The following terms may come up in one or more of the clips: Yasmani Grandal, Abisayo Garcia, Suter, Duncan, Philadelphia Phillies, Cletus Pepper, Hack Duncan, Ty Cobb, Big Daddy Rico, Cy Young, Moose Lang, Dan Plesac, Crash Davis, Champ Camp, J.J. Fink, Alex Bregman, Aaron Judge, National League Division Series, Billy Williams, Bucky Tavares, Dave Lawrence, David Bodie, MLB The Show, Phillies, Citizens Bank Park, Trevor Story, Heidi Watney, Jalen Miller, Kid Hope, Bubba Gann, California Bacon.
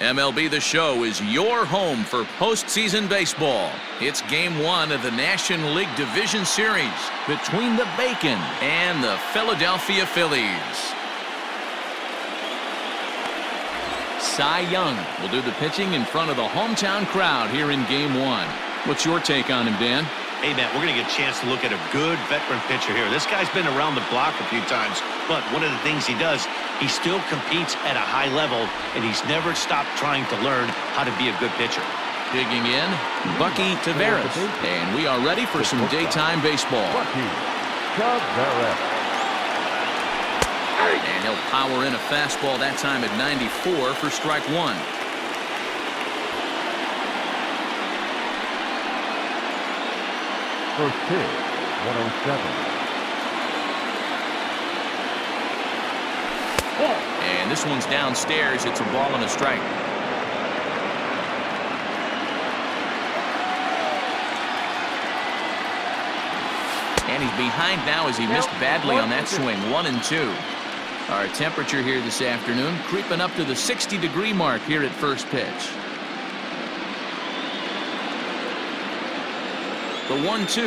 MLB The Show is your home for postseason baseball. It's Game 1 of the National League Division Series between the Bacon and the Philadelphia Phillies. Cy Young will do the pitching in front of the hometown crowd here in Game 1. What's your take on him, Dan? Hey, Matt, we're going to get a chance to look at a good veteran pitcher here. This guy's been around the block a few times, but one of the things he does, he still competes at a high level, and he's never stopped trying to learn how to be a good pitcher. Digging in, Bucky Tavares, and we are ready for some daytime baseball. Bucky Tavares. And he'll power in a fastball that time at 94 for strike 1. First pitch, 107. And this one's downstairs. It's a ball and a strike. And he's behind now as he missed badly on that swing. 1-2. Our temperature here this afternoon creeping up to the 60-degree mark here at first pitch. The 1-2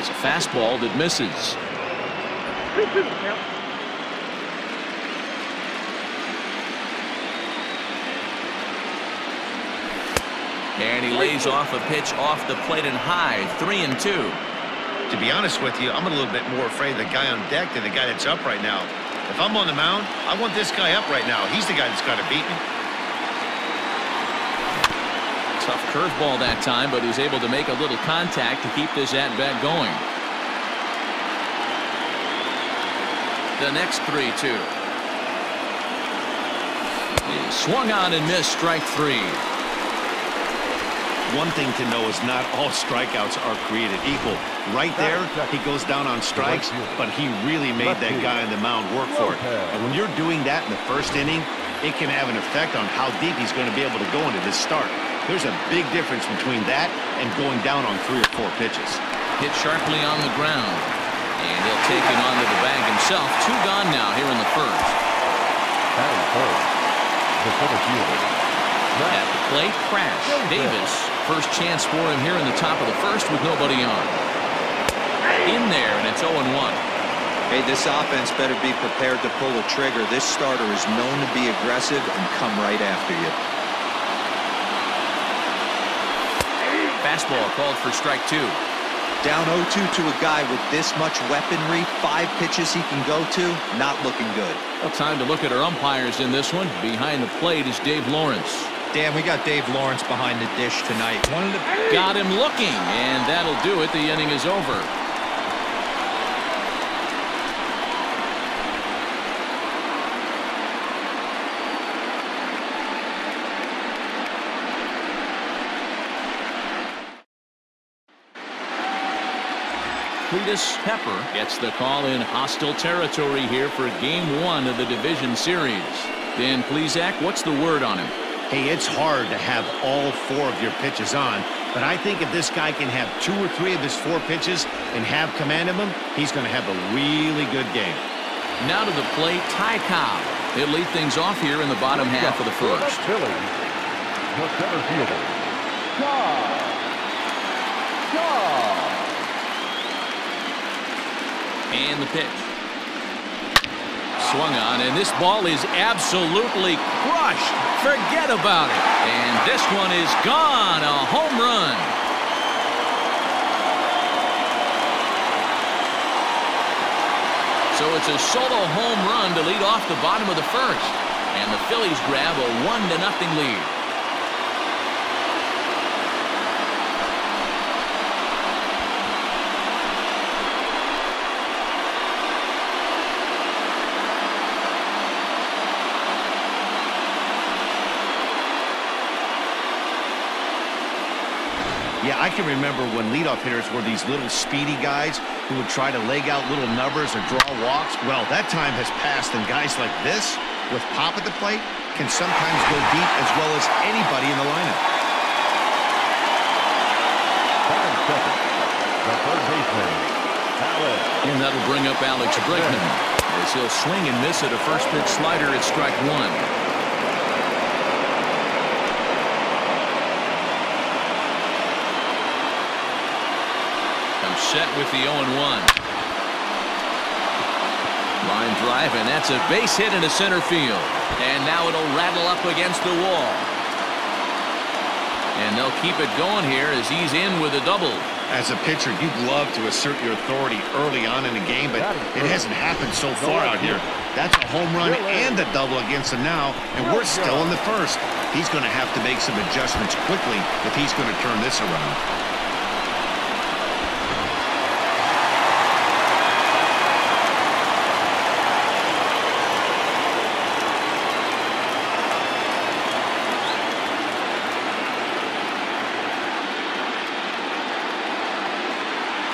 is a fastball that misses. And he lays off a pitch off the plate and high. 3-2. To be honest with you, I'm a little bit more afraid of the guy on deck than the guy that's up right now. If I'm on the mound, I want this guy up right now. He's the guy that's got to beat me. Tough curveball that time, but he's able to make a little contact to keep this at-bat going. The next 3-2. Swung on and missed, strike 3. One thing to know is not all strikeouts are created equal. Right there, he goes down on strikes, but he really made that guy on the mound work for it. And when you're doing that in the first inning, it can have an effect on how deep he's going to be able to go into this start. There's a big difference between that and going down on 3 or 4 pitches. Hit sharply on the ground, and he'll take it onto the bag himself. 2 gone now here in the first. At the plate, Crash Davis. First chance for him here in the top of the first with nobody on. In there, and it's 0-1. Hey, this offense better be prepared to pull a trigger. This starter is known to be aggressive and come right after you. Fastball called for strike 2. Down 0-2 to a guy with this much weaponry, 5 pitches he can go to, not looking good. Well, time to look at our umpires in this one. Behind the plate is Dave Lawrence. Dan, we got Dave Lawrence behind the dish tonight. Got him looking, and that'll do it. The inning is over. Cletus Pepper gets the call in hostile territory here for Game 1 of the Division Series. Dan Plesac, what's the word on him? Hey, it's hard to have all 4 of your pitches on, but I think if this guy can have 2 or 3 of his 4 pitches and have command of them, he's going to have a really good game. Now to the plate, Ty Cobb. He'll lead things off here in the bottom half of the first. And the pitch. Swung on, and this ball is absolutely crushed. Forget about it. And this one is gone. A home run. So it's a solo home run to lead off the bottom of the first. And the Phillies grab a 1-0 lead. Yeah, I can remember when leadoff hitters were these little speedy guys who would try to leg out little numbers or draw walks. Well, that time has passed, and guys like this, with pop at the plate, can sometimes go deep as well as anybody in the lineup. And that'll bring up Alex Bregman as Davis. He'll swing and miss at a first pitch slider at strike one. Set with the 0-1. Line drive, and that's a base hit into center field. And now it'll rattle up against the wall. And they'll keep it going here as he's in with a double. As a pitcher, you'd love to assert your authority early on in the game, but it hasn't happened so far out here. That's a home run and a double against him now, and we're still in the first. He's going to have to make some adjustments quickly if he's going to turn this around.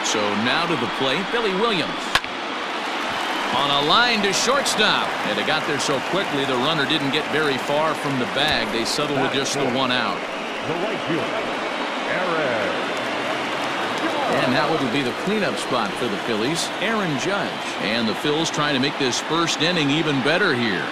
So now to the plate, Billy Williams. On a line to shortstop. And they got there so quickly, the runner didn't get very far from the bag. They settled with just the one out. And that would be the cleanup spot for the Phillies, Aaron Judge. And the Phils trying to make this first inning even better here.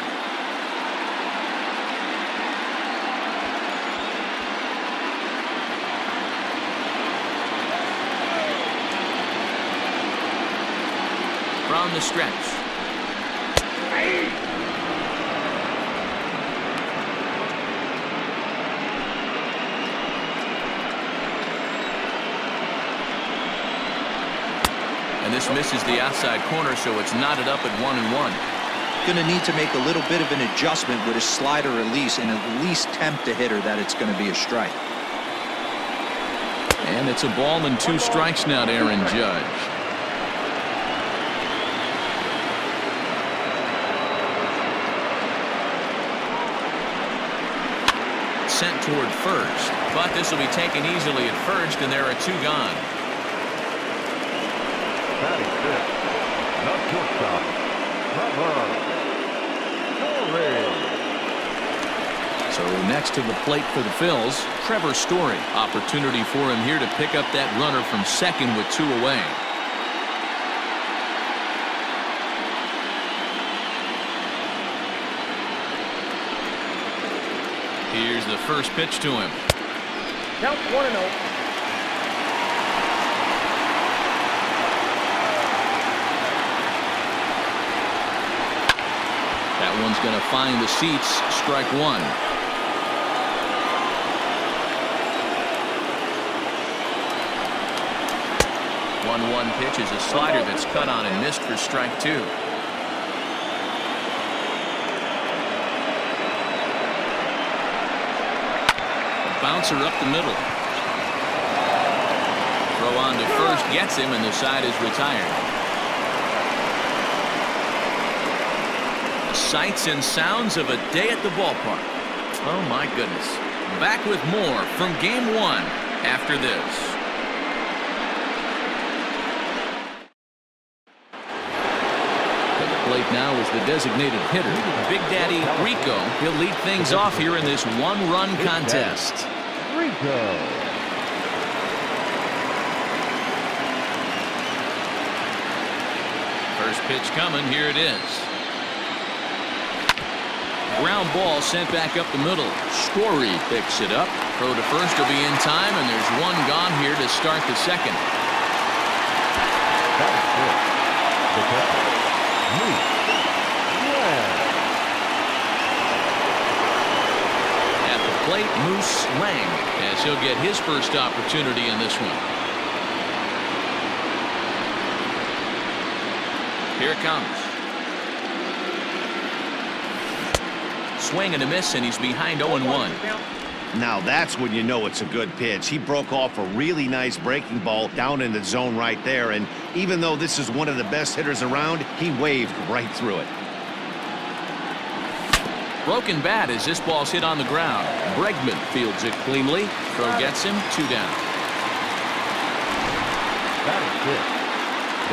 The stretch. And this misses the outside corner, so it's knotted up at 1-1. Gonna need to make a little bit of an adjustment with his slider release and at least tempt the hitter that it's gonna be a strike. And it's a ball and two strikes now to Aaron Judge. Sent toward first, but this will be taken easily at first, and there are two gone. So next to the plate for the Phils, Trevor Story. Opportunity for him here to pick up that runner from second with two away. Here's the first pitch to him. Count 1-0. That one's going to find the seats. Strike one. One-one pitch is a slider that's cut on and missed for strike two. Bouncer up the middle. Throw on to first, gets him, and the side is retired. The sights and sounds of a day at the ballpark. Oh my goodness. Back with more from game one after this. Now is the designated hitter, Big Daddy Rico. He'll lead things off here in this one-run contest. Rico. First pitch coming. Here it is. Ground ball sent back up the middle. Story picks it up. Throw to first will be in time, and there's one gone here to start the second. At the plate, Moose Lang, as he'll get his first opportunity in this one. Here it comes. Swing and a miss, and he's behind 0-1. Now that's when you know it's a good pitch. He broke off a really nice breaking ball down in the zone right there, and even though this is one of the best hitters around, he waved right through it. Broken bat as this ball's hit on the ground. Bregman fields it cleanly. Throw gets him, two down.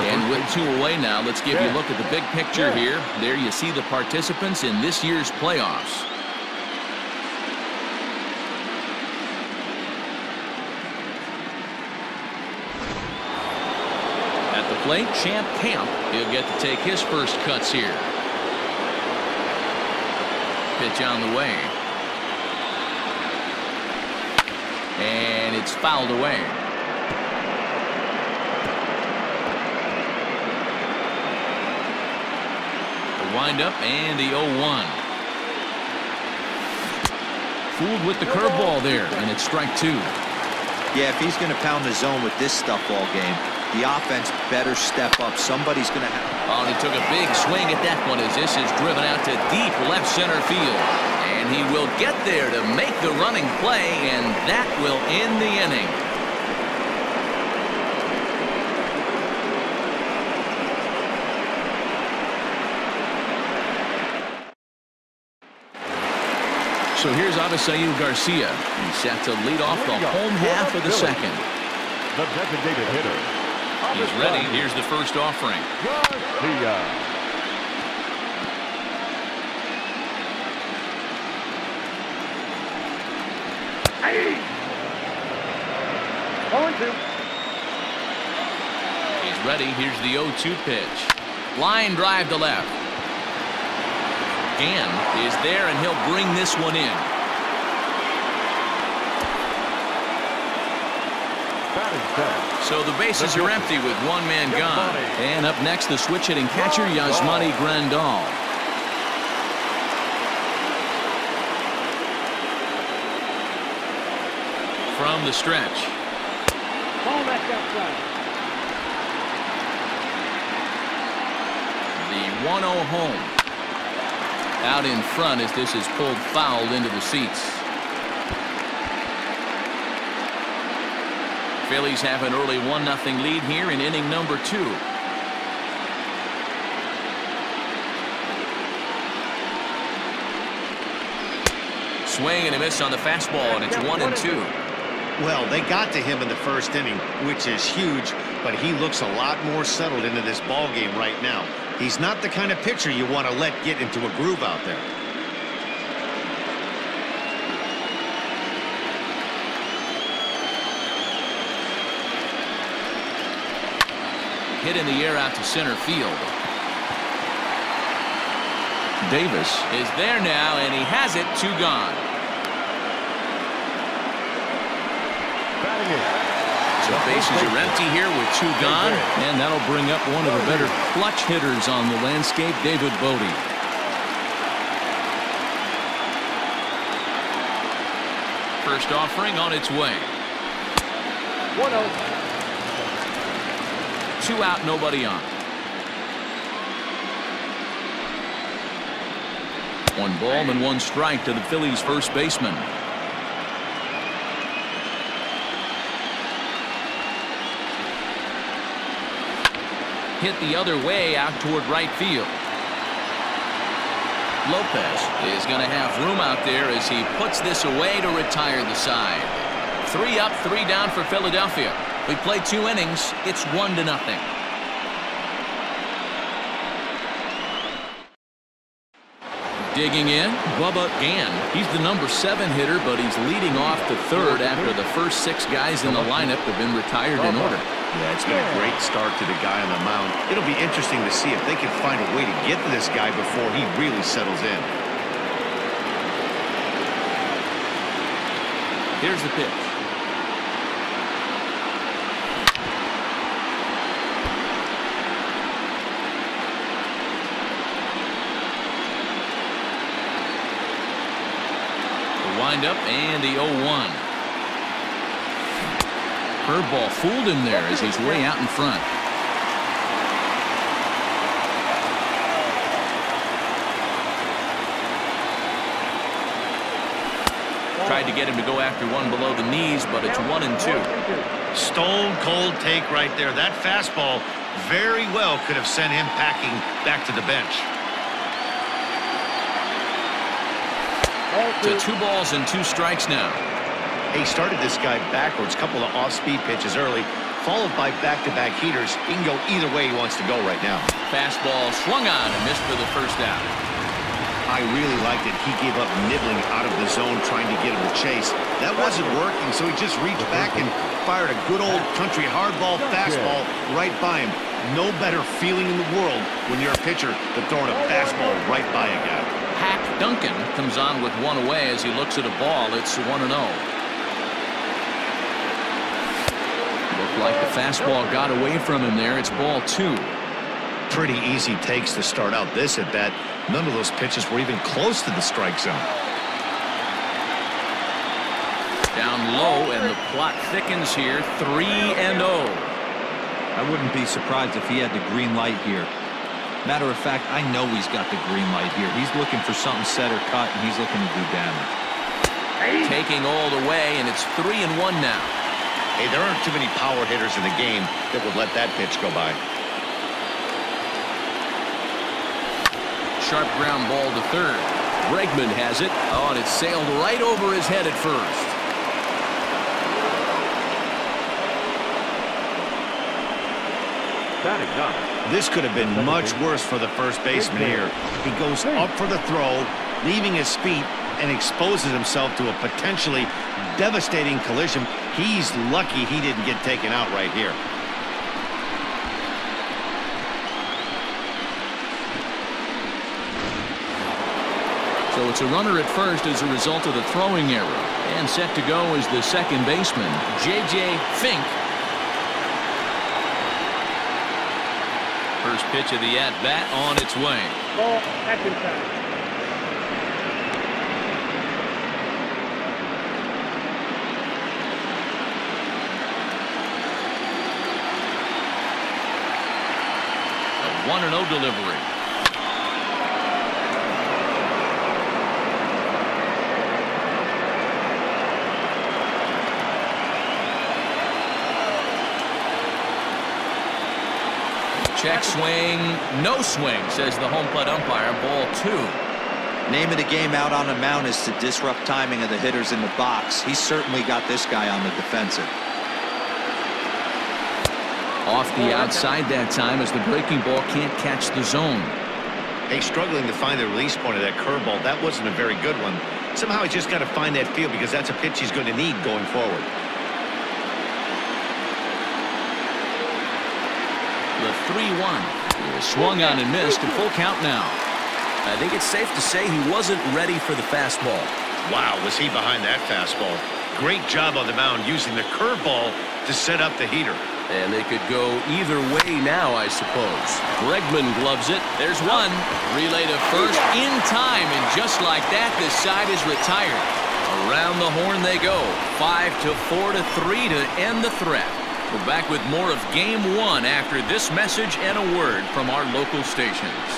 And with two away now, let's give you a look at the big picture here. There you see the participants in this year's playoffs. plate, Champ Camp. He'll get to take his first cuts here. Pitch on the way. And it's fouled away. The windup and the 0-1. Fooled with the curveball there, and it's strike two. Yeah, if he's going to pound the zone with this stuff all game, the offense better step up. Somebody's going to have. Oh, and he took a big swing at that one as this is driven out to deep left center field. And he will get there to make the running play, and that will end the inning. So here's Abisayo Garcia. He's set to lead off the home half of the second. The designated hitter. He's ready. Here's the first offering. Garcia. Hey. 0-2. He's ready. Here's the 0-2 pitch. Line drive to left. Gann is there, and he'll bring this one in. So the bases are empty with one man gone. And up next, the switch hitting catcher, Yasmani Grandal. From the stretch. The 1-0 home. Out in front as this is pulled foul into the seats. Phillies have an early 1-0 lead here in inning number 2. Swing and a miss on the fastball, and it's 1-2. Well, they got to him in the first inning, which is huge, but he looks a lot more settled into this ball game right now. He's not the kind of pitcher you want to let get into a groove out there. Hit in the air out to center field. Davis is there now, and he has it. 2 gone. So bases are empty here with 2 gone, and that'll bring up one of the better clutch hitters on the landscape, David Bodie. First offering on its way. 1-0. 2 out, nobody on. One ball and one strike to the Phillies' first baseman. Hit the other way out toward right field. Lopez is going to have room out there as he puts this away to retire the side. 3 up, 3 down for Philadelphia. We played 2 innings. It's 1-0. Digging in, Bubba Gann. He's the number 7 hitter, but he's leading off to third after the first 6 guys in the lineup have been retired in order. Yeah, it's been a great start to the guy on the mound. It'll be interesting to see if they can find a way to get to this guy before he really settles in. Here's the pitch. The windup and the 0-1. Curveball fooled him there as he's way out in front. Tried to get him to go after one below the knees, but it's 1-2. Stone cold take right there. That fastball very well could have sent him packing back to the bench. So 2 balls and 2 strikes now. He started this guy backwards, couple of off-speed pitches early, followed by back-to-back heaters. He can go either way he wants to go right now. Fastball swung on and missed for the first out. I really liked it. He gave up nibbling out of the zone, trying to get him to chase. That wasn't working, so he just reached back and fired a good old country hardball fastball right by him. No better feeling in the world when you're a pitcher than throwing a fastball right by a guy. Hack Duncan comes on with one away as he looks at a ball. It's 1-0. Looked like the fastball got away from him there. It's ball two. Pretty easy takes to start out this at bat. None of those pitches were even close to the strike zone. Down low, and the plot thickens here. 3-0. I wouldn't be surprised if he had the green light here. Matter of fact, I know he's got the green light here. He's looking for something set or cut, and he's looking to do damage. Taking all the way, and it's 3-1 now. Hey, there aren't too many power hitters in the game that would let that pitch go by. Sharp ground ball to third. Bregman has it. Oh, and it sailed right over his head at first. This could have been much worse for the first baseman here. He goes up for the throw, leaving his feet, and exposes himself to a potentially devastating collision. He's lucky he didn't get taken out right here. So it's a runner at first as a result of the throwing error. And set to go is the second baseman, J.J. Fink. First pitch of the at-bat on its way. Ball, action time. A 1-0 delivery. Check swing, no swing, says the home plate umpire. Ball two. Name of the game out on the mound is to disrupt timing of the hitters in the box. He's certainly got this guy on the defensive. Off the outside that time as the breaking ball can't catch the zone. Hey, struggling to find the release point of that curveball. That wasn't a very good one. Somehow he's just got to find that feel, because that's a pitch he's going to need going forward. The 3-1 swung on and missed, and full count now. I think it's safe to say he wasn't ready for the fastball. Wow, was he behind that fastball. Great job on the mound using the curveball to set up the heater. And they could go either way now, I suppose. Bregman gloves it. There's one. Relay to first in time, and just like that, this side is retired. Around the horn they go. 5-4 to 3 to end the threat. We're back with more of Game 1 after this message and a word from our local stations.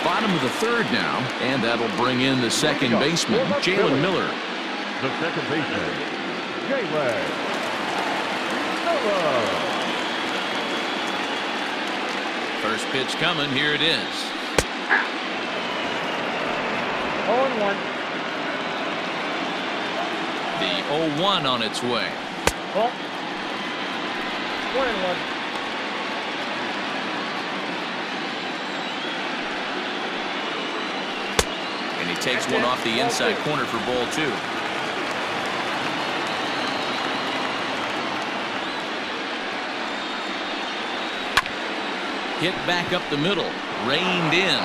Bottom of the third now, and that'll bring in the second baseman, Jalen Miller. The second baseman, Jalen Miller. First pitch coming, here it is. 0-1. The 0-1 on its way. Well, 1-1. And he takes one off the inside corner for ball two. Hit back up the middle. Reined in.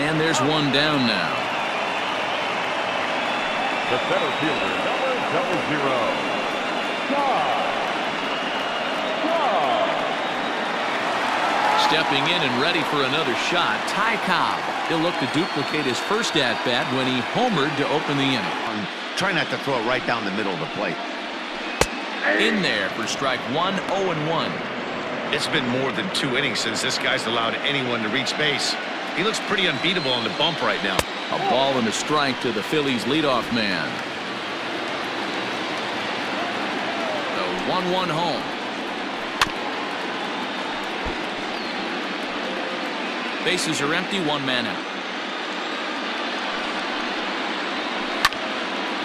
And there's one down now. The center fielder, number 00. Stepping in and ready for another shot, Ty Cobb. He'll look to duplicate his first at-bat when he homered to open the inning. Try not to throw it right down the middle of the plate. In there for strike one, 0-1. It's been more than 2 innings since this guy's allowed anyone to reach base. He looks pretty unbeatable on the bump right now. A ball and a strike to the Phillies leadoff man. The 1-1 home. Bases are empty, one man out.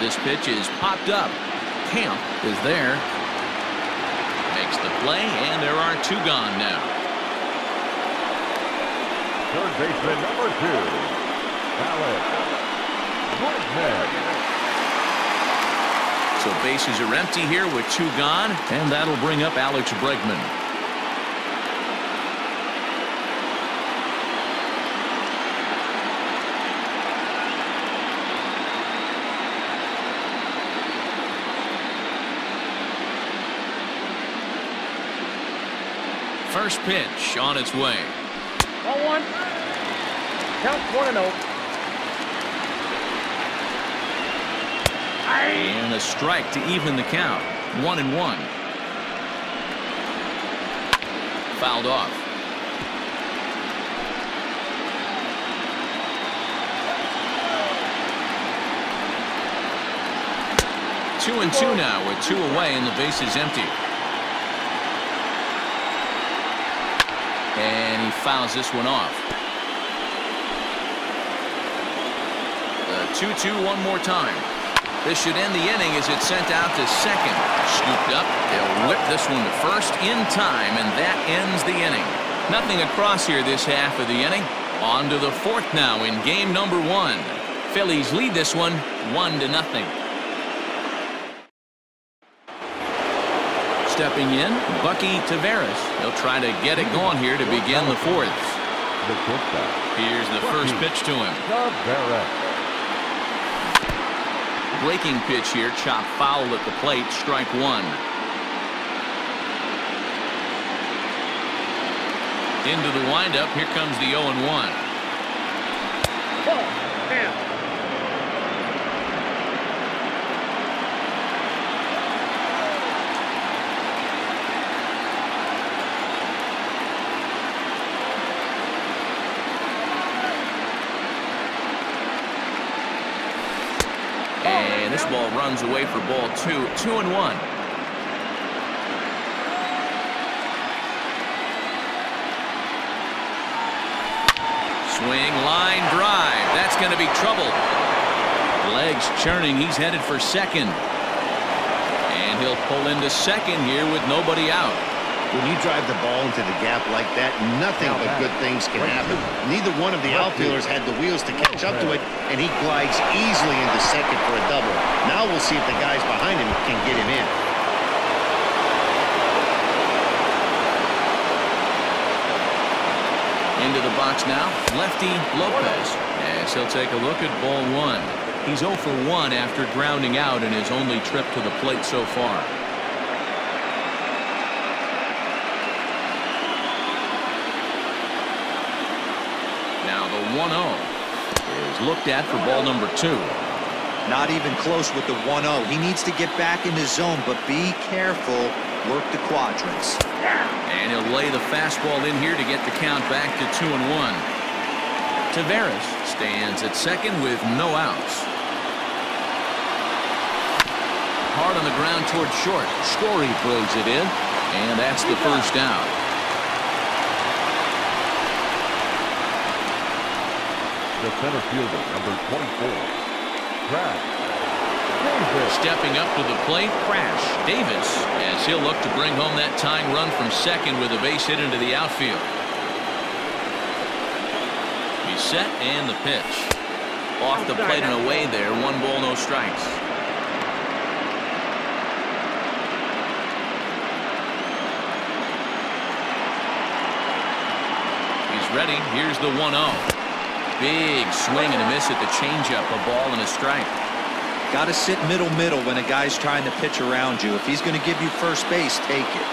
This pitch is popped up. Camp is there. Makes the play, and there are two gone now. Third baseman, number 2, Alex Bregman. So bases are empty here with two gone, and that'll bring up Alex Bregman. First pitch on its way. 1-1. Count 1-0. And a strike to even the count. 1-1. Fouled off. Two and two now with two away and the bases empty. And he fouls this one off. The 2-2 one more time. This should end the inning as it's sent out to second. Scooped up. They'll whip this one to first in time, and that ends the inning. Nothing across here this half of the inning. On to the fourth now in game number one. Phillies lead this one 1-0. Stepping in, Bucky Tavares. He'll try to get it going here to begin the fourth. Here's the first pitch to him. Breaking pitch here, chopped foul at the plate, strike one. Into the windup, here comes the 0-1. Ball runs away for ball two. 2-1. Swing, line drive. That's going to be trouble. Legs churning. He's headed for second. And he'll pull into second here with nobody out. When you drive the ball into the gap like that, nothing but good things can happen. Neither one of the outfielders had the wheels to catch up to it, and he glides easily into second for a double. Now we'll see if the guys behind him can get him in. Into the box now, lefty Lopez, as he'll take a look at ball one. He's 0 for 1 after grounding out in his only trip to the plate so far. Now the 1-0 is looked at for ball number two. Not even close with the 1-0. He needs to get back in his zone, but be careful. Work the quadrants. And he'll lay the fastball in here to get the count back to 2-1. Tavares stands at second with no outs. Hard on the ground toward short. Story plays it in, and that's the first down. The center fielder, number 24, Crash. Stepping up to the plate, Crash Davis, as he'll look to bring home that tying run from second with a base hit into the outfield. He's set, and the pitch. Off the plate and away there, 1 ball, no strikes. He's ready. Here's the 1-0. Big swing and a miss at the changeup, a ball and a strike. Got to sit middle when a guy's trying to pitch around you. If he's going to give you first base, take it.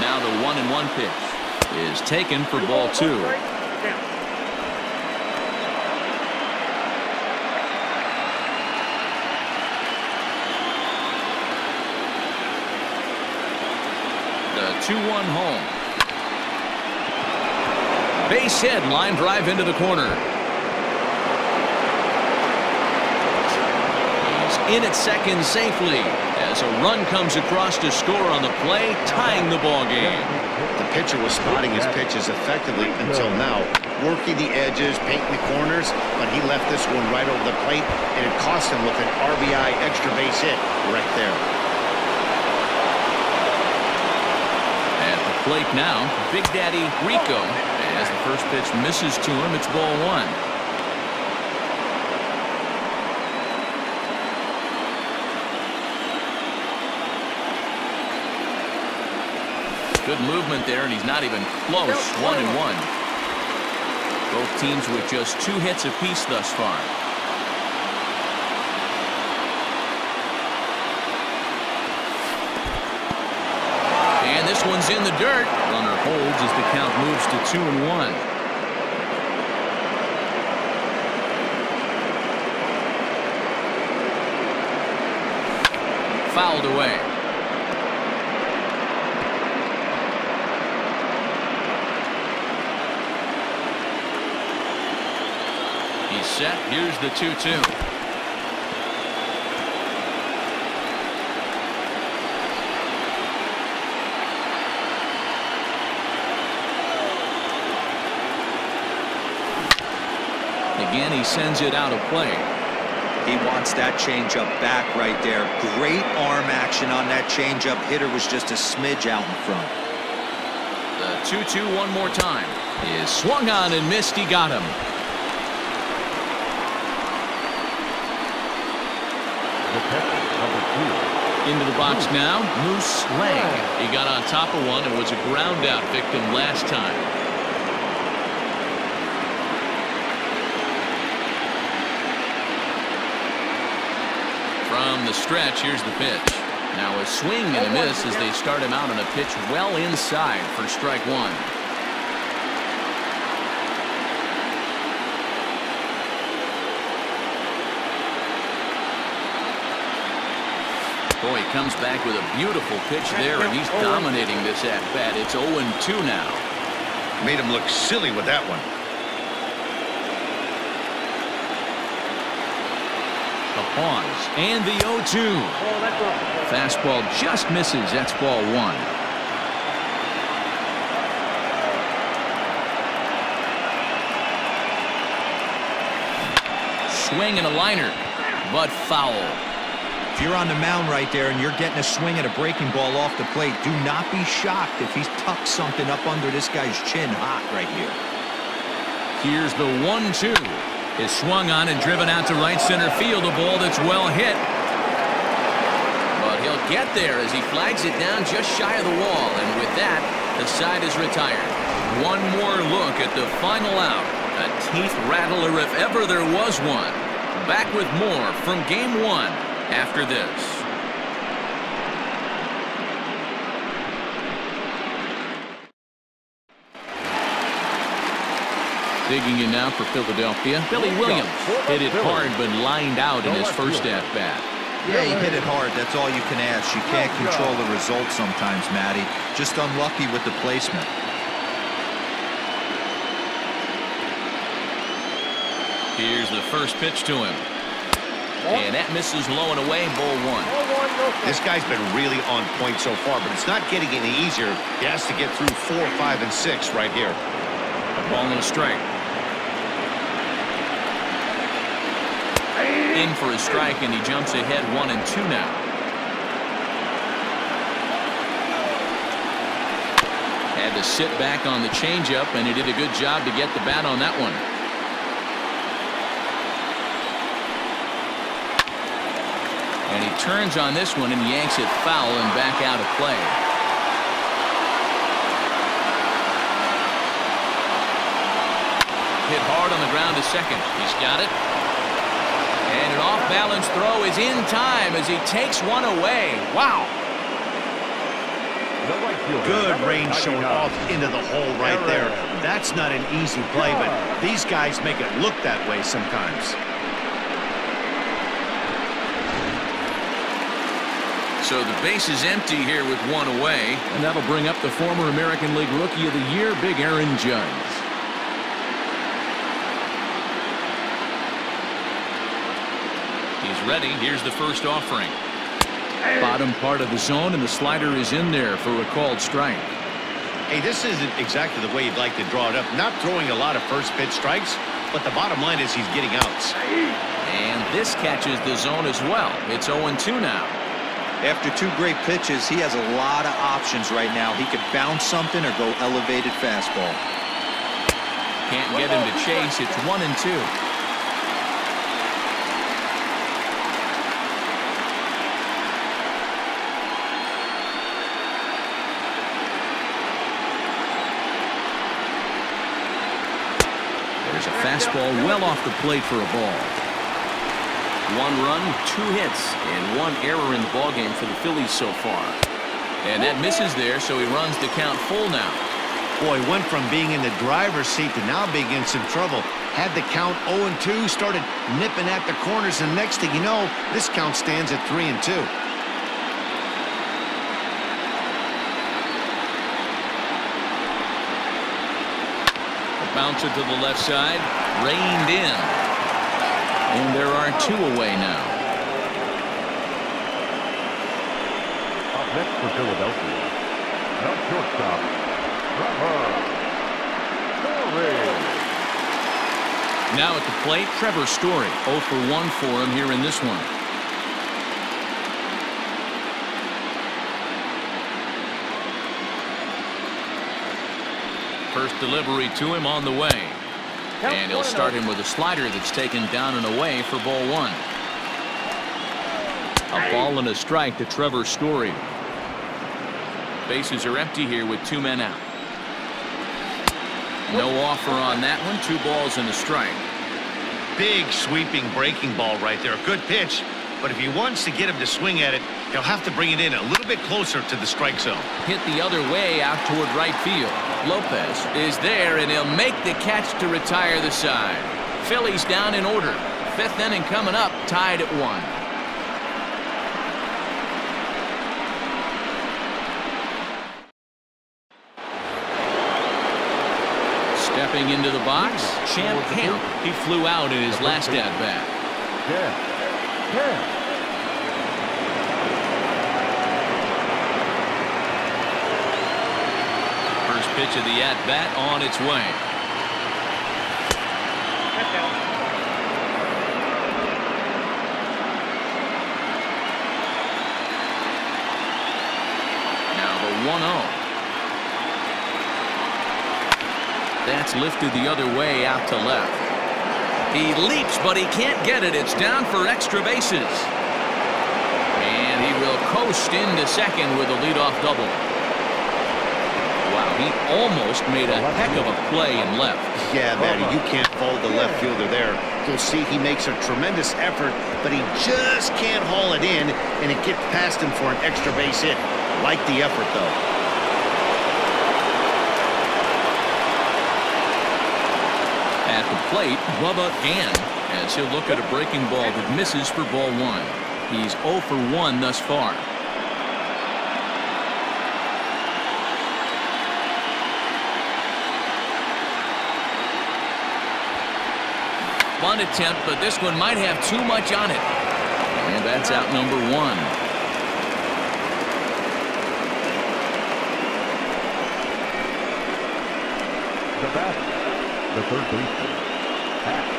Now the 1-1 pitch is taken for ball two. The 2-1 home. Base hit, line drive into the corner. He's in at second safely as a run comes across to score on the play, tying the ball game. The pitcher was spotting his pitches effectively until now, working the edges, painting the corners, but he left this one right over the plate, and it cost him with an RBI extra base hit right there. At the plate now, Big Daddy Rico. As the first pitch misses to him, it's ball one. Good movement there, and he's not even close. 1-1. Both teams with just 2 hits apiece thus far. And this one's in the dirt. Runner holds as the count moves to 2-1. Fouled away. He's set. Here's the 2-2. Again, he sends it out of play. He wants that changeup back right there. Great arm action on that changeup. Hitter was just a smidge out in front. The 2-2 one more time is swung on and missed. He got him. The Pepper, number 2. Into the box now, Moose Lang. He got on top of one and was a ground out victim last time. From the stretch, here's the pitch. Now a swing and a miss as they start him out on a pitch well inside for strike one. Boy, he comes back with a beautiful pitch there, and he's dominating this at bat. It's 0-2 now. Made him look silly with that one. Pause and the 0-2. Fastball just misses. That's ball 1. Swing and a liner, but foul. If you're on the mound right there and you're getting a swing at a breaking ball off the plate, do not be shocked if he's tucked something up under this guy's chin hot right here. Here's the 1-2. Is swung on and driven out to right center field, a ball that's well hit. But he'll get there as he flags it down just shy of the wall, and with that, the side is retired. One more look at the final out. A teeth rattler if ever there was one. Back with more from game 1 after this. Digging in now for Philadelphia, Billy Williams hit it hard but lined out in his first at bat. Yeah, he hit it hard. That's all you can ask. You can't control the result sometimes, Matty. Just unlucky with the placement. Here's the first pitch to him. And that misses low and away, ball 1. This guy's been really on point so far, but it's not getting any easier. He has to get through 4, 5, and 6 right here. Ball and a strike. In for a strike, and he jumps ahead 1-2 now. Had to sit back on the changeup, and he did a good job to get the bat on that one. And he turns on this one and yanks it foul and back out of play. Hit hard on the ground to second. He's got it. And an off-balance throw is in time as he takes one away. Wow. Good range showing off into the hole right there. That's not an easy play, but these guys make it look that way sometimes. So the base is empty here with one away. And that'll bring up the former American League Rookie of the Year, Big Aaron Judge. Ready. Here's the first offering. Bottom part of the zone, and the slider is in there for a called strike. Hey, this isn't exactly the way you'd like to draw it up. Not throwing a lot of first pitch strikes, but the bottom line is he's getting outs. And this catches the zone as well. It's 0-2 now. After 2 great pitches, he has a lot of options right now. He could bounce something or go elevated fastball. Can't get him to chase. It's 1-2. There's a fastball well off the plate for a ball. One run, two hits, and one error in the ballgame for the Phillies so far. And that misses there, so he runs the count full now. Boy, went from being in the driver's seat to now being in some trouble. Had the count 0-2, started nipping at the corners, and next thing you know, this count stands at 3-2. Bouncer to the left side, reined in, and there are two away now. Up next for Philadelphia, now shortstop, Trevor Story. Now at the plate, Trevor Story, 0 for 1 for him here in this one. First delivery to him on the way. And he'll start him with a slider that's taken down and away for ball one. A ball and a strike to Trevor Story. Bases are empty here with two men out. No offer on that one. 2 balls and a strike. Big sweeping breaking ball right there. Good pitch. But if he wants to get him to swing at it, he'll have to bring it in a little bit closer to the strike zone. Hit the other way out toward right field. Lopez is there, and he'll make the catch to retire the side. Phillies down in order. 5th inning coming up, tied at 1. Stepping into the box, Champ Camp. He flew out in his last at-bat. Pitch of the at-bat on its way. Now the 1-0. That's lifted the other way out to left. He leaps, but he can't get it. It's down for extra bases. And he will coast into second with a leadoff double. He almost made a heck of a play and left. Yeah, Matty, you can't hold the left fielder there. You'll see he makes a tremendous effort, but he just can't haul it in, and it gets past him for an extra base hit. Like the effort, though. At the plate, Bubba Gann, as he'll look at a breaking ball that misses for ball one. He's 0 for 1 thus far. Bunt attempt, but this one might have too much on it. And that's out number 1. The bat, the third baseman, Hack.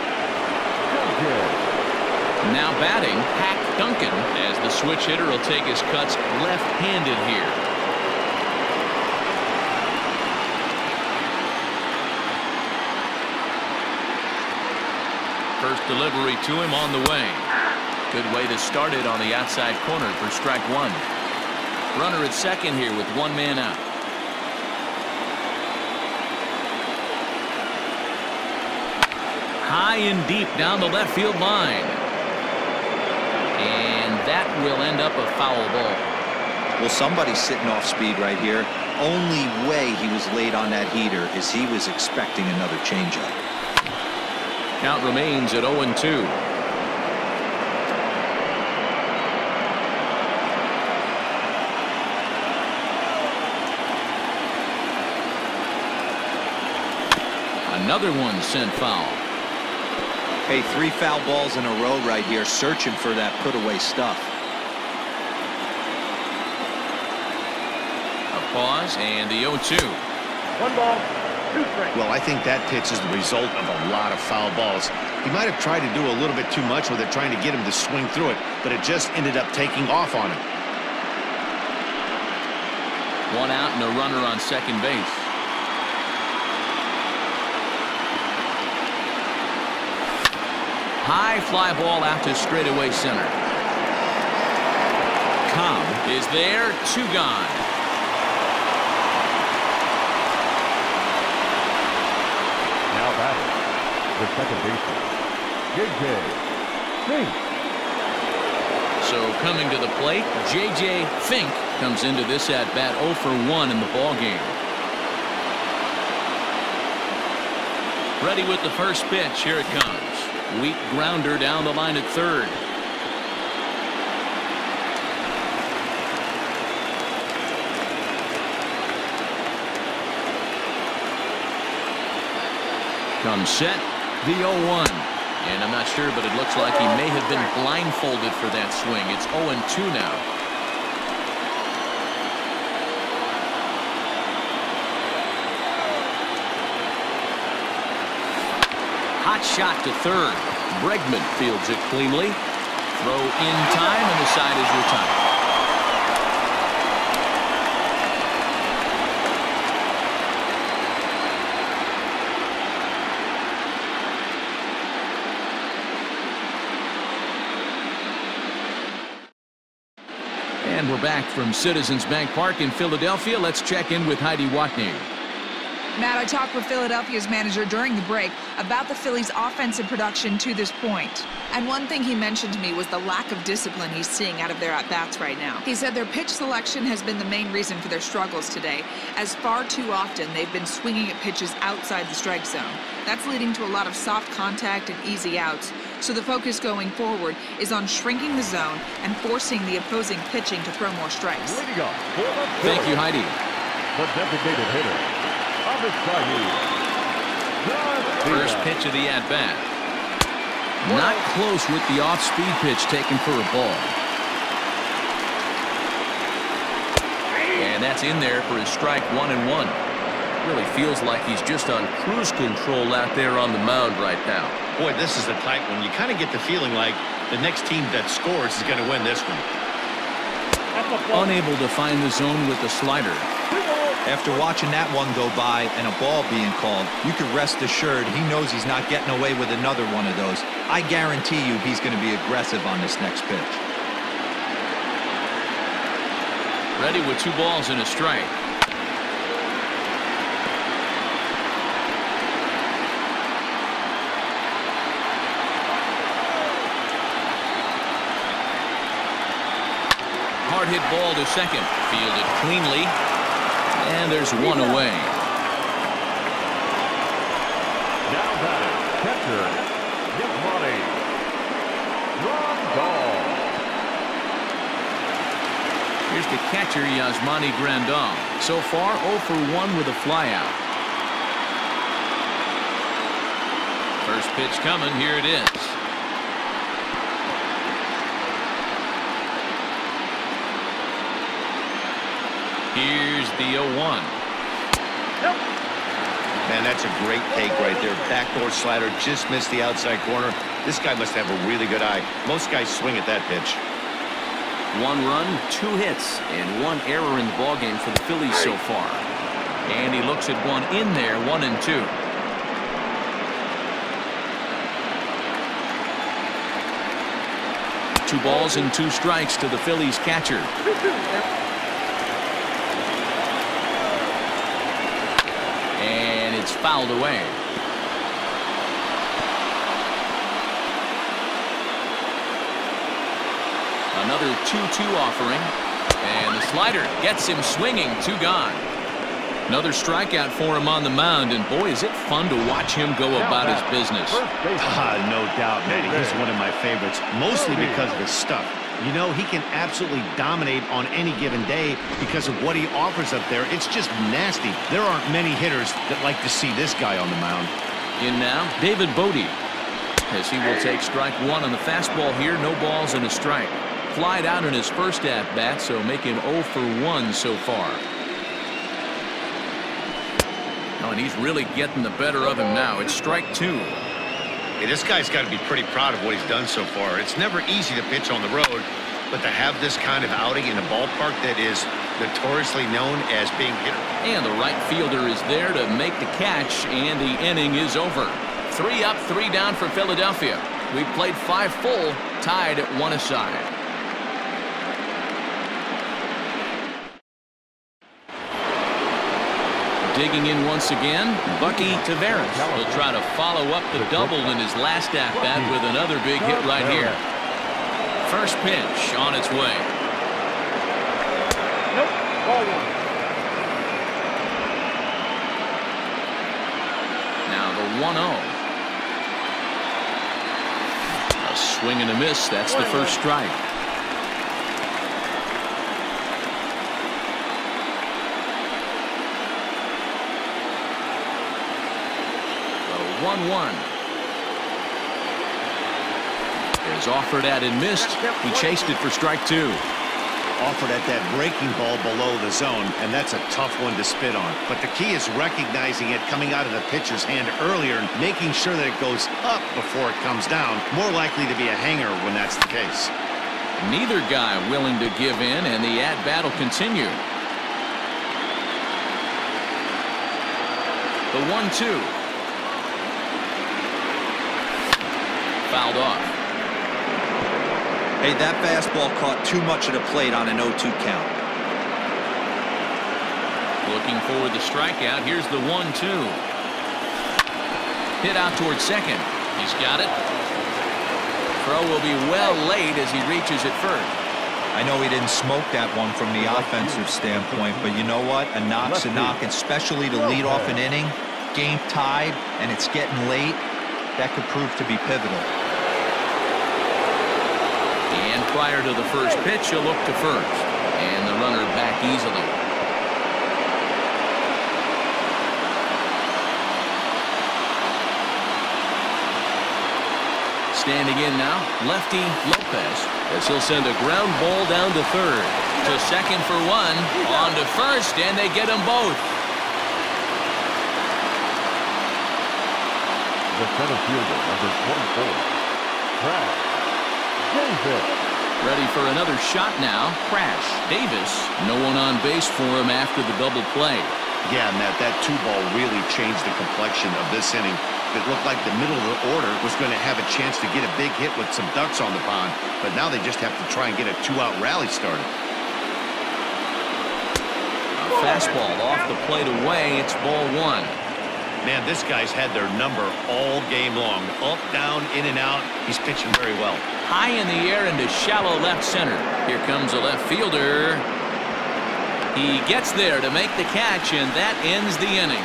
Now batting, Hack Duncan, as the switch hitter will take his cuts left-handed here. First delivery to him on the way. Good way to start it on the outside corner for strike 1. Runner at second here with one man out. High and deep down the left field line. And that will end up a foul ball. Well, somebody's sitting off speed right here. Only way he was late on that heater is he was expecting another changeup. Count remains at 0-2. Another one sent foul. Hey, 3 foul balls in a row right here, searching for that put-away stuff. A pause and the 0-2. 1 ball. Well, I think that pitch is the result of a lot of foul balls. He might have tried to do a little bit too much with it, trying to get him to swing through it, but it just ended up taking off on him. 1 out and a runner on second base. High fly ball out to straightaway center. Cobb is there, 2 gone. The for second baseman, J.J. Fink. So coming to the plate, J.J. Fink comes into this at-bat 0 for 1 in the ballgame. Ready with the first pitch. Here it comes. Weak grounder down the line at third. Comes set. The 0-1. And I'm not sure, but it looks like he may have been blindfolded for that swing. It's 0-2 now. Hot shot to third. Bregman fields it cleanly. Throw in time, and the side is retired. And we're back from Citizens Bank Park in Philadelphia. Let's check in with Heidi Watney. Matt, I talked with Philadelphia's manager during the break about the Phillies' offensive production to this point. And one thing he mentioned to me was the lack of discipline he's seeing out of their at-bats right now. He said their pitch selection has been the main reason for their struggles today, as far too often they've been swinging at pitches outside the strike zone. That's leading to a lot of soft contact and easy outs. So the focus going forward is on shrinking the zone and forcing the opposing pitching to throw more strikes. Thank you, Heidi. The designated hitter, Abisayo. First pitch of the at-bat. Not close with the off-speed pitch taken for a ball. And that's in there for his strike 1-1. Really feels like he's just on cruise control out there on the mound right now. Boy, this is a tight one. You kind of get the feeling like the next team that scores is going to win this one. Unable to find the zone with the slider. After watching that one go by and a ball being called, you can rest assured he knows he's not getting away with another one of those. I guarantee you he's going to be aggressive on this next pitch. Ready with 2 balls and a strike. Hit ball to second, fielded cleanly, and there's one away. Now batting, catcher, Yasmani Grandal. Here's the catcher, Yasmani Grandal. So far, 0 for 1 with a flyout. First pitch coming. Here it is. Here's the 0-1. Yep. Man, that's a great take right there. Backdoor slider, just missed the outside corner. This guy must have a really good eye. Most guys swing at that pitch. 1 run, 2 hits, and 1 error in the ballgame for the Phillies so far. And he looks at one in there, 1-2. Two balls and 2 strikes to the Phillies catcher. And it's fouled away. Another 2-2 offering. And the slider gets him swinging. 2 gone. Another strikeout for him on the mound. And boy, is it fun to watch him go about his business. No doubt, man. He's one of my favorites. Mostly because of his stuff. You know, he can absolutely dominate on any given day because of what he offers up there. It's just nasty. There aren't many hitters that like to see this guy on the mound. In now, David Bodie, as he will take strike 1 on the fastball here. 2 balls and a strike. Flied out in his first at-bat, so making 0 for 1 so far. Oh, and he's really getting the better of him now. It's strike 2. Hey, this guy's got to be pretty proud of what he's done so far. It's never easy to pitch on the road, but to have this kind of outing in a ballpark that is notoriously known as being hit. And the right fielder is there to make the catch, and the inning is over. 3 up, 3 down for Philadelphia. We've played 5 full, tied at 1 aside. Digging in once again, Bucky Tavares will try to follow up the double in his last at bat with another big hit right here. First pitch on its way. Nope. Ball one. Now the 1-0. A swing and a miss. That's the first strike. The 1-1. Is offered at and missed. He chased it for strike two. Offered at that breaking ball below the zone, and that's a tough one to spit on. But the key is recognizing it coming out of the pitcher's hand earlier and making sure that it goes up before it comes down. More likely to be a hanger when that's the case. Neither guy willing to give in, and the at-bat will continue. The 1-2. Fouled off. Hey, that fastball caught too much of the plate on an 0-2 count. Looking for the strikeout. Here's the 1-2. Hit out towards second. He's got it. Throw will be well laid as he reaches at first. I know he didn't smoke that one from the offensive standpoint, but you know what? A knock's a knock, and especially to lead off an inning. Game tied, and it's getting late. That could prove to be pivotal. And prior to the first pitch, he'll look to first. And the runner back easily. Standing in now, lefty Lopez, as he'll send a ground ball down to third. To second for one, on to first, and they get them both. The center fielder, number 24, Crash Davis. Ready for another shot now. Crash Davis. No one on base for him after the double play. Yeah, Matt, that two ball really changed the complexion of this inning. It looked like the middle of the order was going to have a chance to get a big hit with some ducks on the pond, but now they just have to try and get a two-out rally started. A fastball off the plate away. It's ball one. Man, this guy's had their number all game long. Up, down, in and out. He's pitching very well. High in the air into shallow left center. Here comes a left fielder. He gets there to make the catch, and that ends the inning.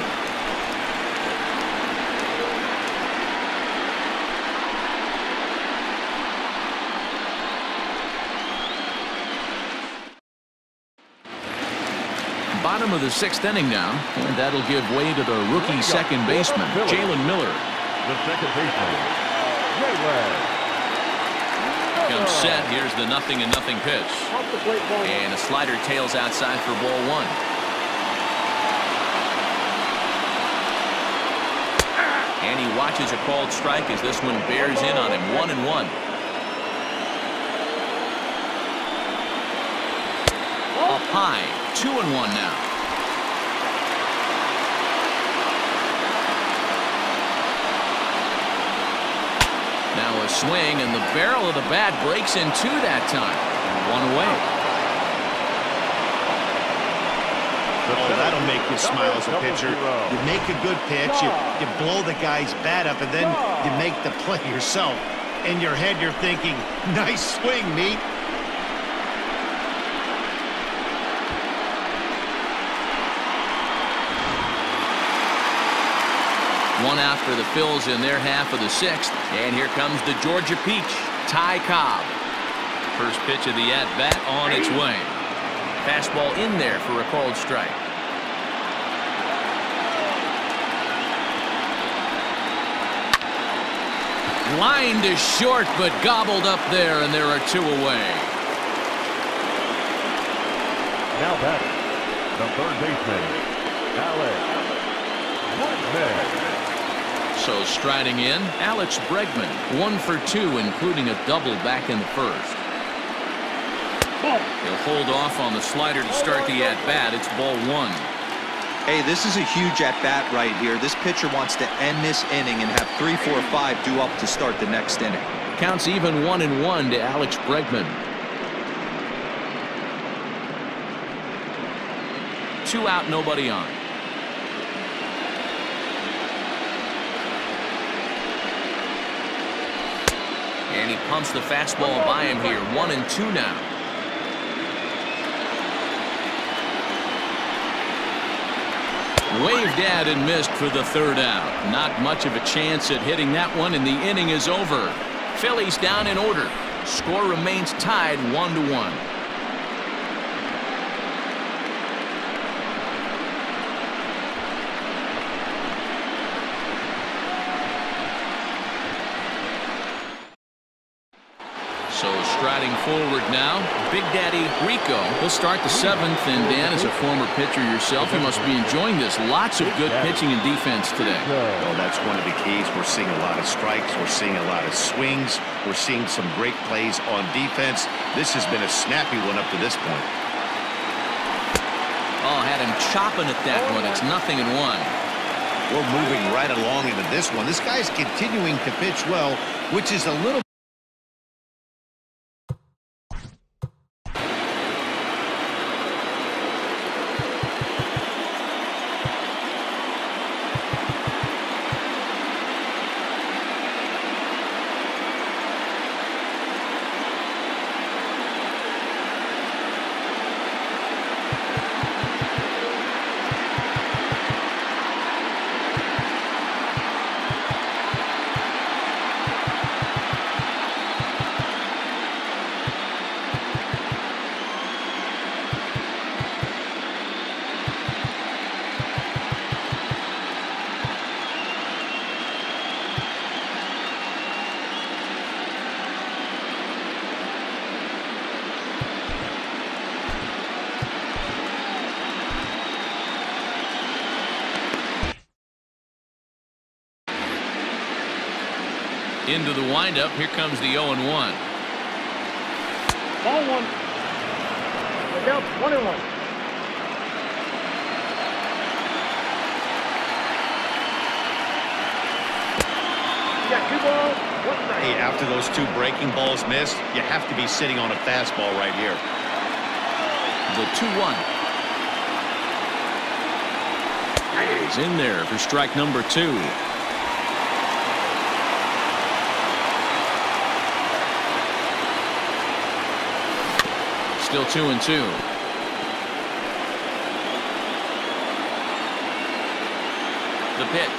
Bottom of the sixth inning now, and that'll give way to the rookie second baseman, Jalen Miller. The second baseman. Comes set. Here's the nothing and nothing pitch. And a slider tails outside for ball one. And he watches a called strike as this one bears in on him. 1-1. Up high. 2-1 now. Now a swing, and the barrel of the bat breaks in two that time. One away. Oh, that'll make you smile as a pitcher. You make a good pitch, you blow the guy's bat up, and then you make the play yourself. In your head, you're thinking, nice swing, mate. One out for the Phillies in their half of the sixth. And here comes the Georgia Peach, Ty Cobb. First pitch of the at-bat on its way. Fastball in there for a called strike. Lined to short, but gobbled up there, and there are two away. Now batting, the third baseman, Alex Bregman. So striding in, Alex Bregman, 1 for 2, including a double back in the first. He'll hold off on the slider to start the at-bat. It's ball one. Hey, this is a huge at-bat right here. This pitcher wants to end this inning and have 3, 4, 5 due up to start the next inning. Counts even 1-1 to Alex Bregman. 2 out, nobody on. and he pumps the fastball by him here. 1-2 now. Waved at and missed for the third out. Not much of a chance at hitting that one, and the inning is over. Phillies down in order. Score remains tied 1-1. Forward now, Big Daddy Rico. He'll start the seventh, and Dan, as a former pitcher yourself, you must be enjoying this. Lots of good pitching and defense today. Well, that's one of the keys. We're seeing a lot of strikes. We're seeing a lot of swings. We're seeing some great plays on defense. This has been a snappy one up to this point. Oh, had him chopping at that one. It's 0-1. We're moving right along into this one. This guy's continuing to pitch well, which is a little into the windup. Here comes the 0-1. Ball one. Yep, 1-1. You got 2 balls. Hey, after those 2 breaking balls missed, you have to be sitting on a fastball right here. The 2-1. He's in there for strike number 2. Still 2-2. The pitch.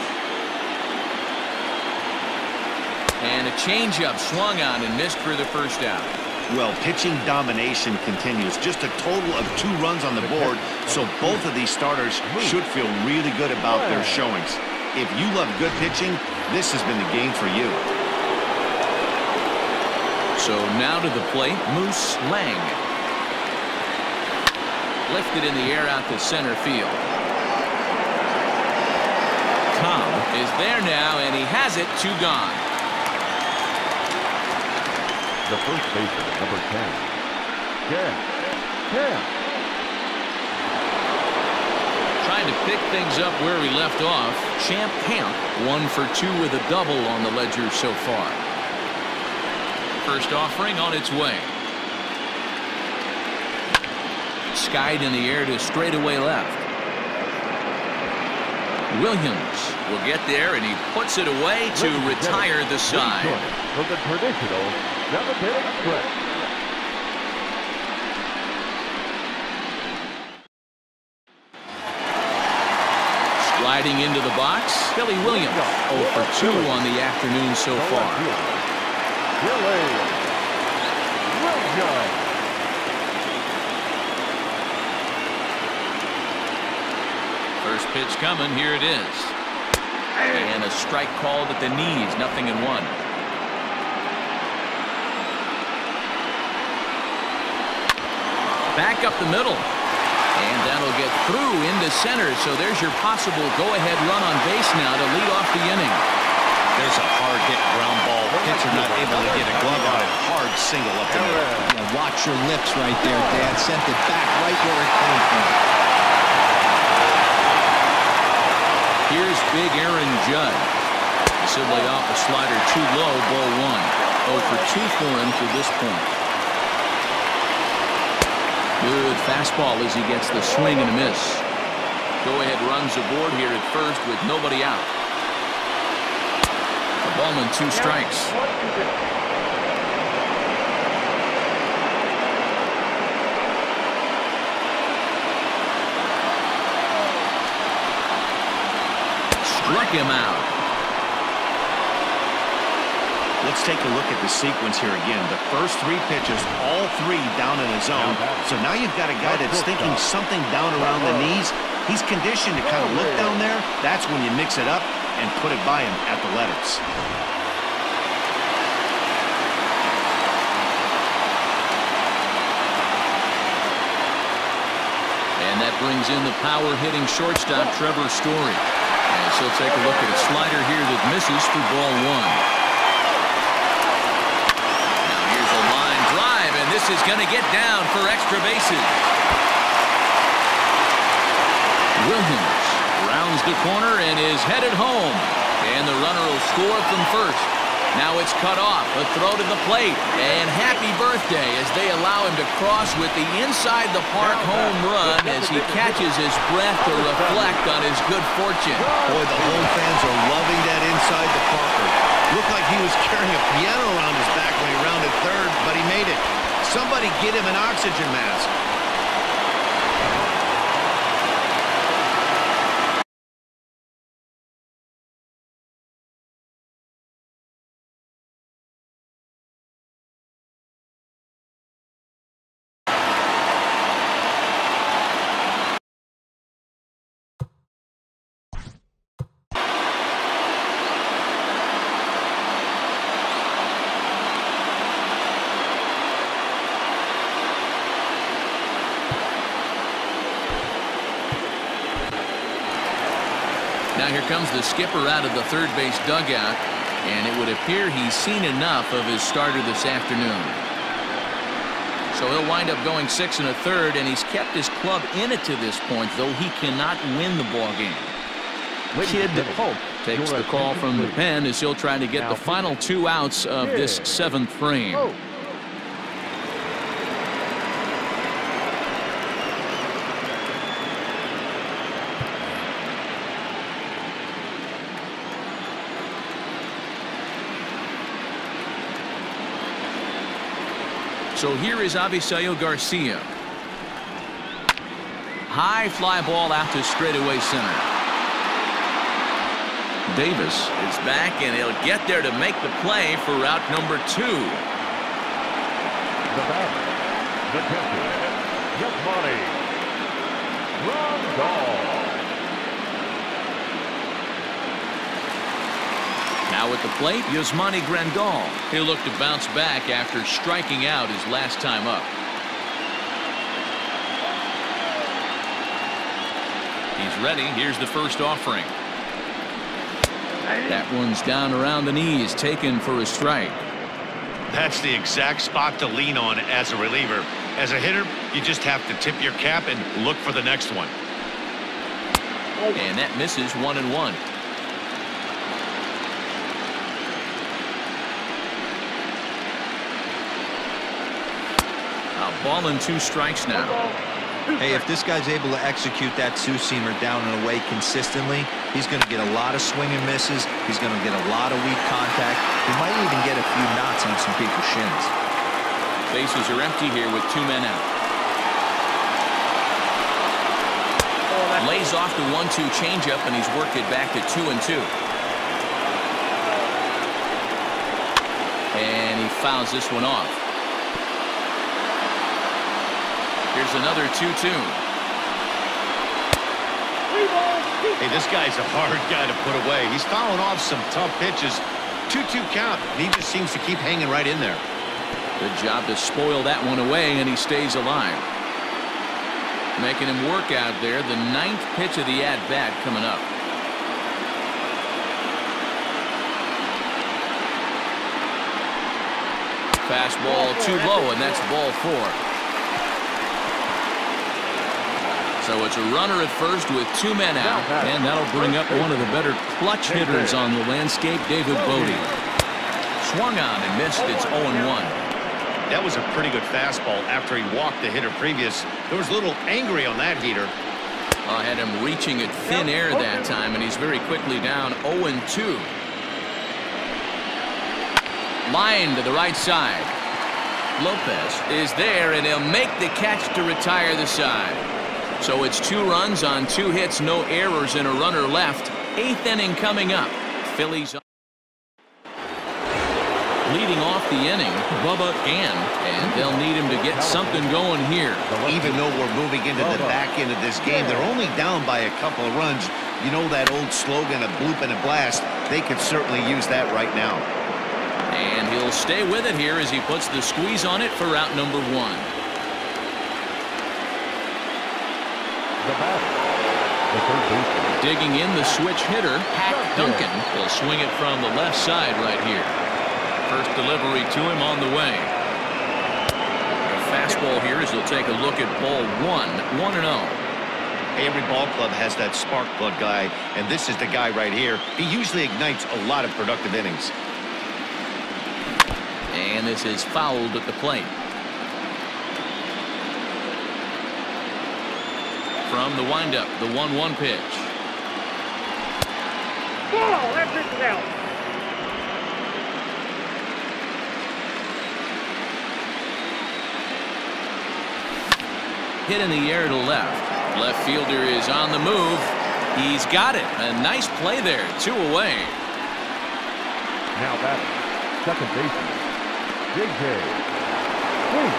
And a changeup swung on and missed for the first out. Well, pitching domination continues. Just a total of 2 runs on the board, so both of these starters should feel really good about their showings. If you love good pitching, this has been the game for you. So now to the plate, Moose Lang. Lifted in the air out to center field. Cobb is there now, and he has it. 2 gone. The first baseman, number 10. Trying to pick things up where we left off. Champ Camp, 1 for 2 with a double on the ledger so far. First offering on its way. Skied in the air to straightaway left. Williams will get there, and he puts it away to retire the side. For the traditional double-pitted stretch. Sliding into the box, Billy Williams. 0 for 2 on the afternoon so far. Billy Williams. First pitch coming, here it is. And a strike called at the knees, 0-1. Back up the middle. And that'll get through into center, so there's your possible go-ahead run on base now to lead off the inning. There's a hard-hit ground ball. Pitcher not able to get a glove on it. Hard single up the middle. Yeah, watch your lips right there, Dan. Sent it back right where it came from. Here's big Aaron Judge. This will lay off a slider too low, ball 1. 0 for 2 for him to this point. Good fastball as he gets the swing and a miss. Go ahead runs aboard here at first with nobody out. The ballman 2 strikes. struck him out. Let's take a look at the sequence here again. The first three pitches, all three down in his zone. So now you've got a guy that's thinking something down around the knees. He's conditioned to kind of look down there. That's when you mix it up and put it by him at the letters. That brings in the power-hitting shortstop Trevor Story. And she'll take a look at a slider here that misses for ball one. Now here's a line drive, and this is going to get down for extra bases. Williams rounds the corner and is headed home. And the runner will score from first. Now it's cut off, a throw to the plate, and happy birthday as they allow him to cross with the inside the park home run as he catches his breath to reflect on his good fortune. Boy, the home fans are loving that inside the parker. Looked like he was carrying a piano around his back when he rounded third, but he made it. Somebody get him an oxygen mask. Here comes the skipper out of the third base dugout, and it would appear he's seen enough of his starter this afternoon. So he'll wind up going 6 1/3, and he's kept his club in it to this point, though he cannot win the ball game. Kid Hope takes the call from the pen as he'll try to get the final 2 outs of this 7th frame. So here is Abisayo Garcia. High fly ball out to straightaway center. Davis is back, and he'll get there to make the play for route number 2. The batter, the pitcher, Yasmani Grandal. Now at the plate, Yasmani Grandal. He'll look to bounce back after striking out his last time up. He's ready. Here's the first offering. That one's down around the knees, taken for a strike. That's the exact spot to lean on as a reliever. As a hitter, you just have to tip your cap and look for the next one. And that misses 1-1. Ball and 2 strikes now. Hey, if this guy's able to execute that two-seamer down and away consistently, he's going to get a lot of swing and misses. He's going to get a lot of weak contact. He might even get a few knots on some people's shins. Bases are empty here with 2 men out. Lays off the 1-2 changeup, and he's worked it back to 2-2. And he fouls this one off. Here's another 2-2. Hey, this guy's a hard guy to put away. He's fouling off some tough pitches. 2-2 count. And he just seems to keep hanging right in there. Good job to spoil that one away, and he stays alive. Making him work out there. The 9th pitch of the at-bat coming up. Fastball too low, and that's ball 4. So it's a runner at first with 2 men out, and that'll bring up one of the better clutch hitters on the landscape, David Bodie. Swung on and missed. It's 0-1. That was a pretty good fastball after he walked the hitter previous. There was a little angry on that heater. I had him reaching at thin air that time, and he's very quickly down 0-2. Line to the right side. Lopez is there, and he'll make the catch to retire the side. So it's 2 runs on 2 hits, no errors, and a runner left. Eighth inning coming up. Phillies leading off the inning, Bubba Gann, and they'll need him to get something going here. Even though we're moving into the back end of this game, they're only down by a couple of runs. You know that old slogan, a bloop and a blast. They could certainly use that right now. And he'll stay with it here as he puts the squeeze on it for route number one. The batter. Digging in, the switch hitter, Duncan. He'll swing it from the left side right here. First delivery to him on the way. A fastball here as he'll take a look at ball one. 1-0. Every ball club has that spark plug guy, and this is the guy right here. He usually ignites a lot of productive innings. And this is fouled at the plate. From the windup, the 1-1 pitch. Whoa, that pitch is out. Hit in the air to left. Left fielder is on the move. He's got it. A nice play there. Two away. Now batting, second baseman, J.J. Fink.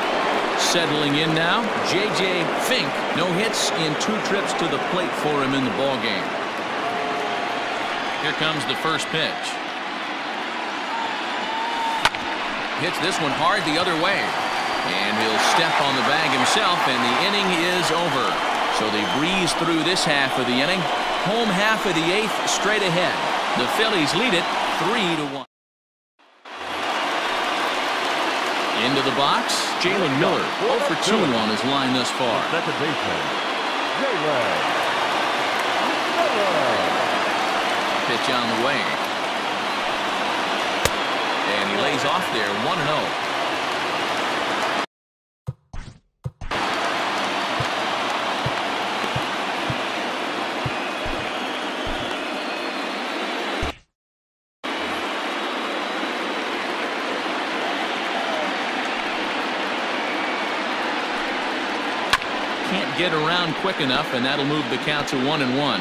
Settling in now, J.J. Fink. No hits in two trips to the plate for him in the ball game. Here comes the first pitch. Hits this one hard the other way. And he'll step on the bag himself, and the inning is over. So they breeze through this half of the inning. Home half of the eighth, straight ahead. The Phillies lead it 3-1. Into the box, Jalen Miller, 0 for 2 on his line thus far. Pitch on the way. And he lays off there, 1-0. Get around quick enough, and that'll move the count to 1-1.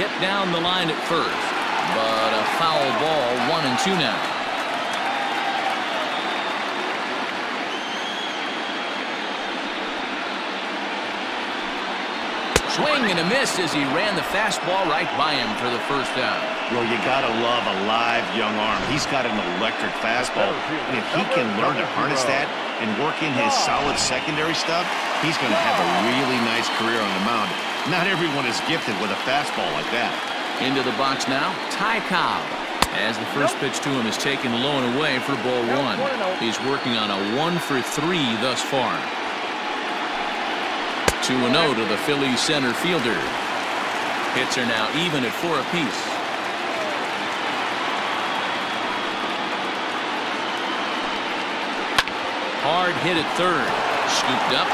Hit down the line at first, but a foul ball, 1-2 now. Swing and a miss as he ran the fastball right by him for the first out. Well, you got to love a live young arm. He's got an electric fastball. And if he can learn to harness that and work in his solid secondary stuff, he's going to have a really nice career on the mound. Not everyone is gifted with a fastball like that. Into the box now, Ty Cobb. As the first pitch to him is taken low and away for ball one. He's working on a 1 for 3 thus far. 2-0 to the Phillies center fielder. Hits are now even at 4 apiece. Hard hit at third. Scooped up.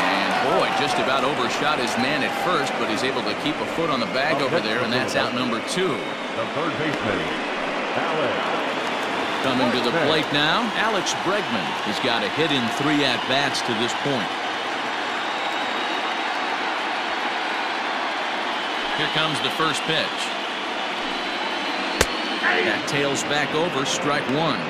And boy, just about overshot his man at first, but he's able to keep a foot on the bag over there, and that's out number 2. The third baseman, Alex. Coming to the plate now, Alex Bregman. He's got a hit in 3 at-bats to this point. Here comes the first pitch. That tails back over, strike one.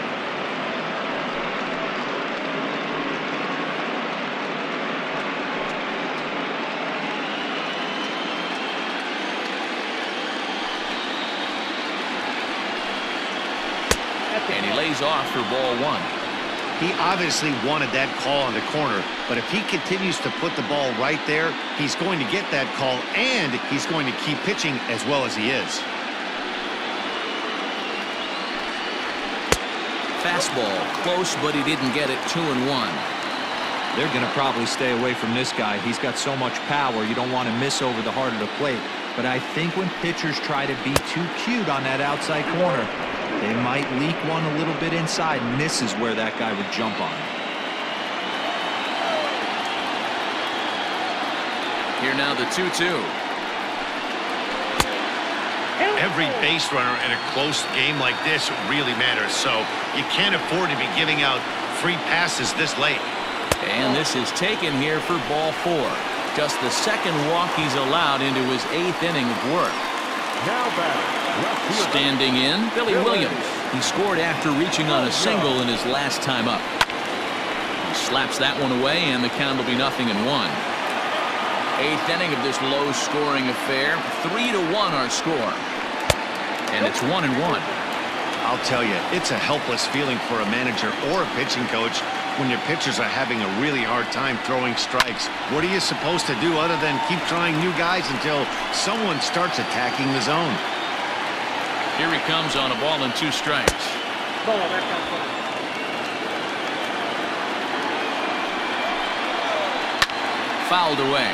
And he lays off for ball one. He obviously wanted that call on the corner, but if he continues to put the ball right there, he's going to get that call, and he's going to keep pitching as well as he is. Fastball close, but he didn't get it. 2-1. They're going to probably stay away from this guy. He's got so much power, you don't want to miss over the heart of the plate. But I think when pitchers try to be too cute on that outside corner, they might leak one a little bit inside, and this is where that guy would jump on. Here now the 2-2. Every base runner in a close game like this really matters, so you can't afford to be giving out free passes this late. And this is taken here for ball four. Just the second walk he's allowed into his eighth inning of work. Now batting, standing in, Billy Williams. He scored after reaching on a single in his last time up. He slaps that one away, and the count will be 0-1. Eighth inning of this low-scoring affair. 3-1 our score. And it's 1-1. I'll tell you, it's a helpless feeling for a manager or a pitching coach when your pitchers are having a really hard time throwing strikes. What are you supposed to do other than keep trying new guys until someone starts attacking the zone? Here he comes on a ball and two strikes. Fouled away.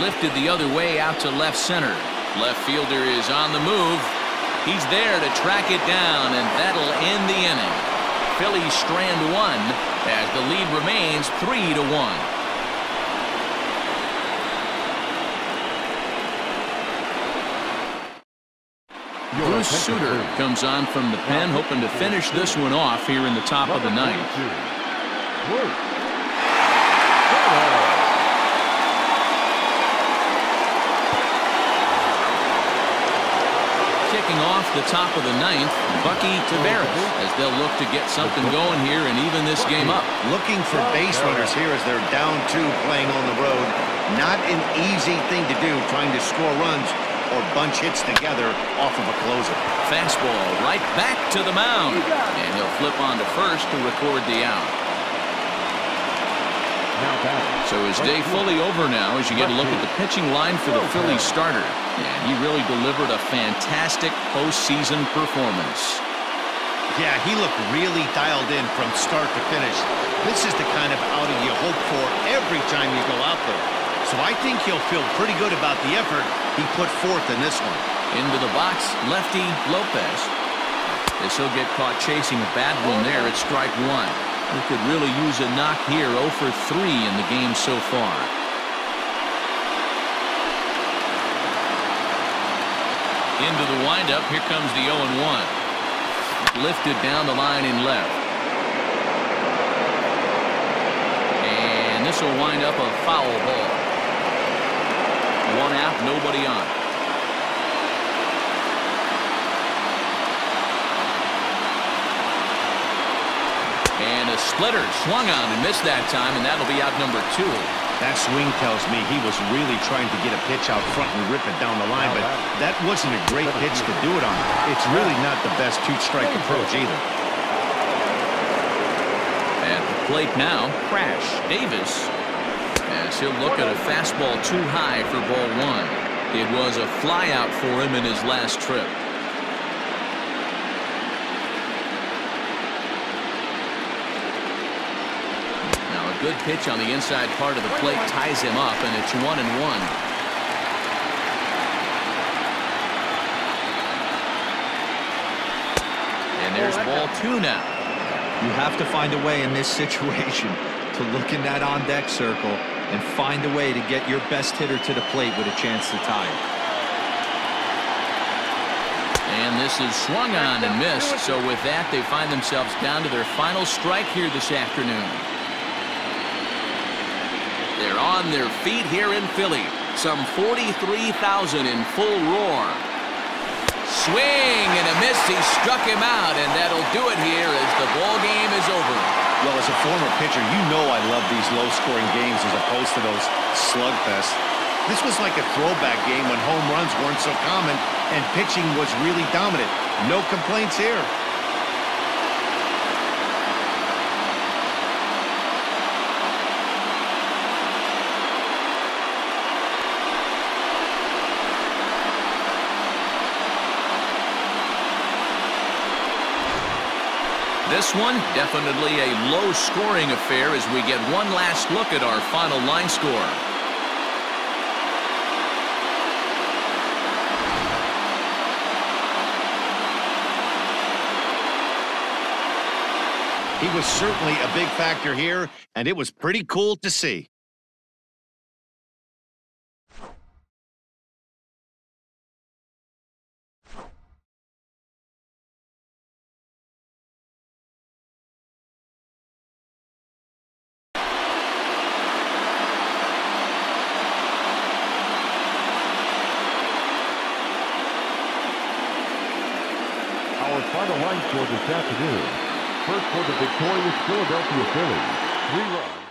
Lifted the other way out to left center. Left fielder is on the move. He's there to track it down, and that'll end the inning. Phillies strand one as the lead remains 3-1. Suter comes on from the pen, hoping to finish this one off here in the top of the ninth. Off the top of the ninth, Bucky Tavares, as they'll look to get something going here and even this game up. Looking for base runners here as they're down two playing on the road. Not an easy thing to do, trying to score runs or bunch hits together off of a closer. Fastball right back to the mound, and he'll flip on to first to record the out. So his day fully over now as you get a look at the pitching line for the Phillies starter. And he really delivered a fantastic postseason performance. Yeah, he looked really dialed in from start to finish. This is the kind of outing you hope for every time you go out there. So I think he'll feel pretty good about the effort he put forth in this one. Into the box, lefty Lopez. As he'll get caught chasing a bad one there at strike one. He could really use a knock here, 0 for 3 in the game so far. Into the windup, here comes the 0-1. Lifted down the line and left. And this will wind up a foul ball. One out, nobody on. And a splitter swung on and missed that time, and that'll be out number two. That swing tells me he was really trying to get a pitch out front and rip it down the line, but that wasn't a great pitch to do it on. It's really not the best two-strike approach either. At the plate now, Crash Davis, as he'll look at a fastball too high for ball one. It was a flyout for him in his last trip. Good pitch on the inside part of the plate ties him up, and it's 1-1. And there's ball two now. You have to find a way in this situation to look in that on-deck circle and find a way to get your best hitter to the plate with a chance to tie it. And this is swung on and missed, so with that they find themselves down to their final strike here this afternoon. They're on their feet here in Philly. Some 43,000 in full roar. Swing and a miss. He struck him out, and that'll do it here as the ball game is over. Well, as a former pitcher, you know I love these low-scoring games as opposed to those slugfests. This was like a throwback game when home runs weren't so common and pitching was really dominant. No complaints here. This one, definitely a low-scoring affair as we get one last look at our final line score. He was certainly a big factor here, and it was pretty cool to see. Our final line score this afternoon. First for the victorious Philadelphia Phillies, 3 runs.